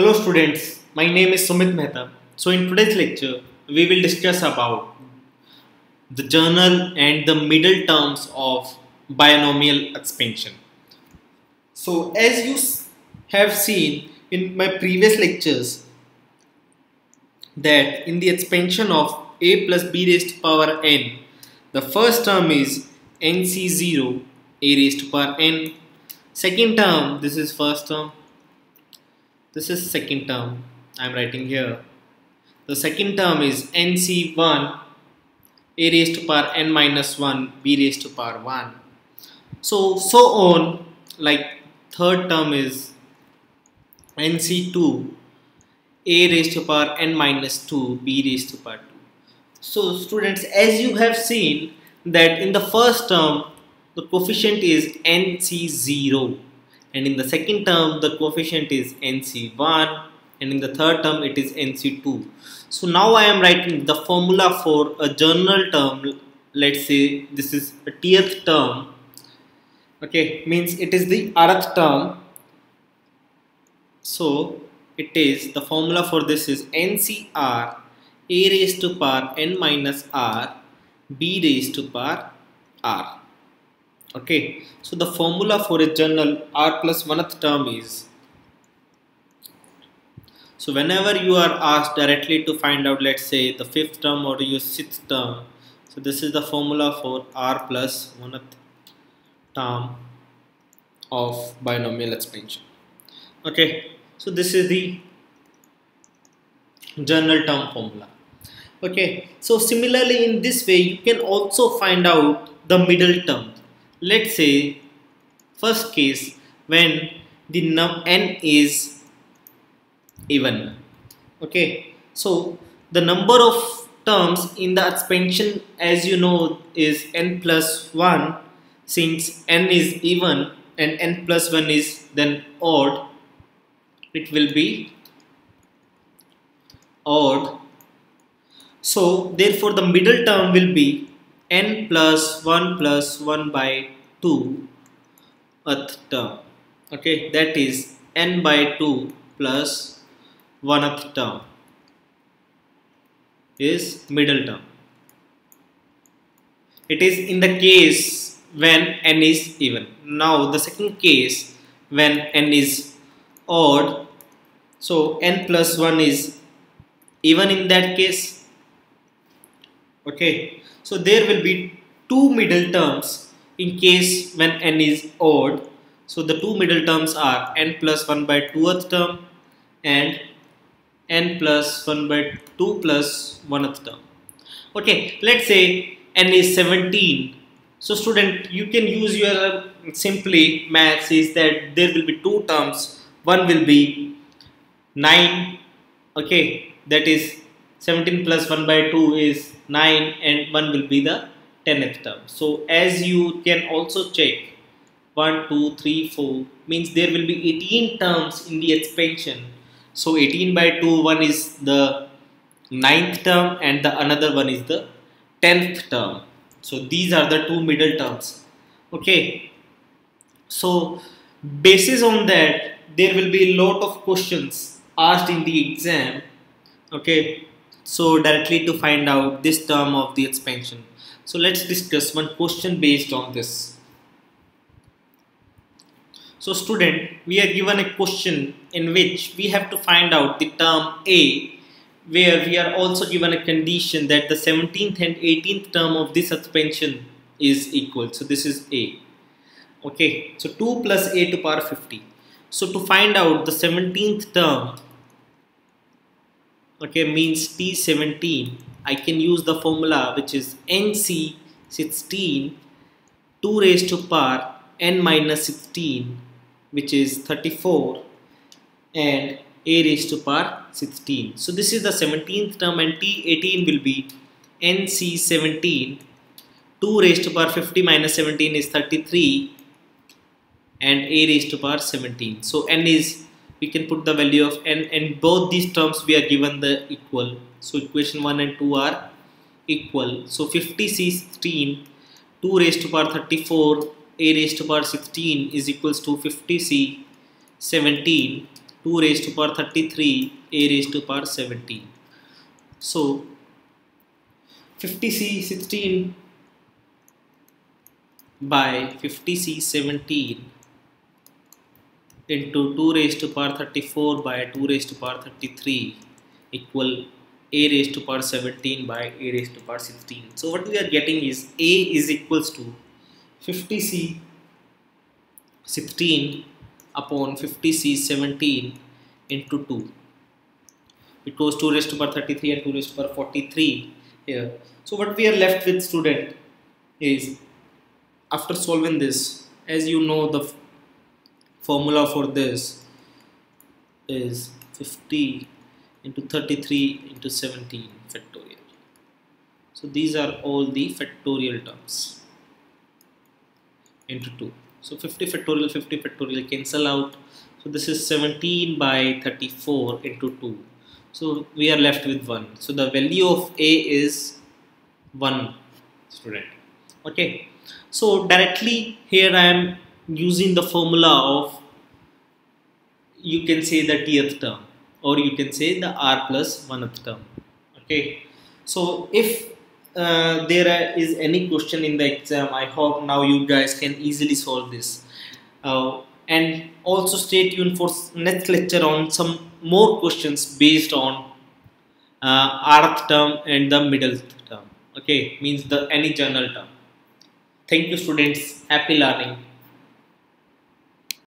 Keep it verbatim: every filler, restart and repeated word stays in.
Hello students, my name is Sumit Mehta. So in today's lecture, we will discuss about the journal and the middle terms of binomial expansion. So as you have seen in my previous lectures that in the expansion of a plus b raised to power n, the first term is n c zero a raised to power n. Second term, this is first term. This is second term, I am writing here. The second term is n c one a raised to power n minus one b raised to power one. So, so on, like third term is n c two a raised to power n minus two b raised to power two. So students, as you have seen that in the first term, the coefficient is n c zero. And in the second term, the coefficient is n c one, and in the third term it is n c two. So now I am writing the formula for a journal term. Let's say this is a tth term, okay, means it is the rth term. So it is, the formula for this is n c r a raised to power n minus r b raised to power r. Okay, so the formula for a journal r plus one-th term is, so whenever you are asked directly to find out, let's say the fifth term or your sixth term, so this is the formula for r plus one-th term of binomial expansion. Okay, so this is the journal term formula. Okay, so similarly in this way you can also find out the middle term. Let's say first case when the n is even. Okay, so the number of terms in the expansion, as you know, is n plus one, since n is even and n plus one is then odd, it will be odd. So therefore the middle term will be n plus one plus one by two -th term. Okay, that is n by two plus one-th term is middle term. It is in the case when n is even. Now the second case when n is odd. So n plus one is even in that case. Okay. So there will be two middle terms in case when n is odd. So the two middle terms are n plus one by two-th term and n plus one by two plus one-th term. Okay, let's say n is seventeen. So student, you can use your uh, simply maths is that there will be two terms. One will be nine. Okay, that is seventeen plus one by two is nine, and one will be the tenth term. So as you can also check, one, two, three, four, means there will be eighteen terms in the expansion. So eighteen by two, one is the ninth term and the another one is the tenth term. So these are the two middle terms. Okay, so basis on that there will be a lot of questions asked in the exam. Okay, so directly to find out this term of the expansion. So let's discuss one question based on this. So student, we are given a question in which we have to find out the term a, where we are also given a condition that the seventeenth and eighteenth term of this expansion is equal. So this is a. Okay, so two plus a to the power fifty. So to find out the seventeenth term, okay, means T seventeen, I can use the formula which is N C sixteen two raised to power n minus sixteen, which is thirty-four, and a raised to power sixteen. So this is the seventeenth term, and T eighteen will be N C seventeen two raised to power fifty minus seventeen is thirty-three, and a raised to power seventeen. So n is, we can put the value of n, and both these terms we are given the equal. So equation one and two are equal. So fifty C sixteen two raised to power thirty-four a raised to power sixteen is equals to fifty C seventeen two raised to power thirty-three, a raised to power seventeen. So fifty C sixteen by fifty C seventeen into two raised to power thirty-four by two raised to power thirty-three equal a raised to power seventeen by a raised to power sixteen. So what we are getting is a is equals to fifty C sixteen upon fifty C seventeen into two. It was two raised to power thirty-three and two raised to power forty-three here. So what we are left with, student, is after solving this, as you know, the formula for this is fifty into thirty-three into seventeen factorial. So these are all the factorial terms into two. So fifty factorial fifty factorial cancel out. So this is seventeen by thirty-four into two. So we are left with one. So the value of a is one, student. Okay. So directly here I am using the formula of, you can say, the T-th term, or you can say the r plus one-th term. Okay. So if uh, there is any question in the exam, I hope now you guys can easily solve this. Uh, and also stay tuned for next lecture on some more questions based on uh, r-th term and the middle-th term. Okay, means the any general term. Thank you, students. Happy learning.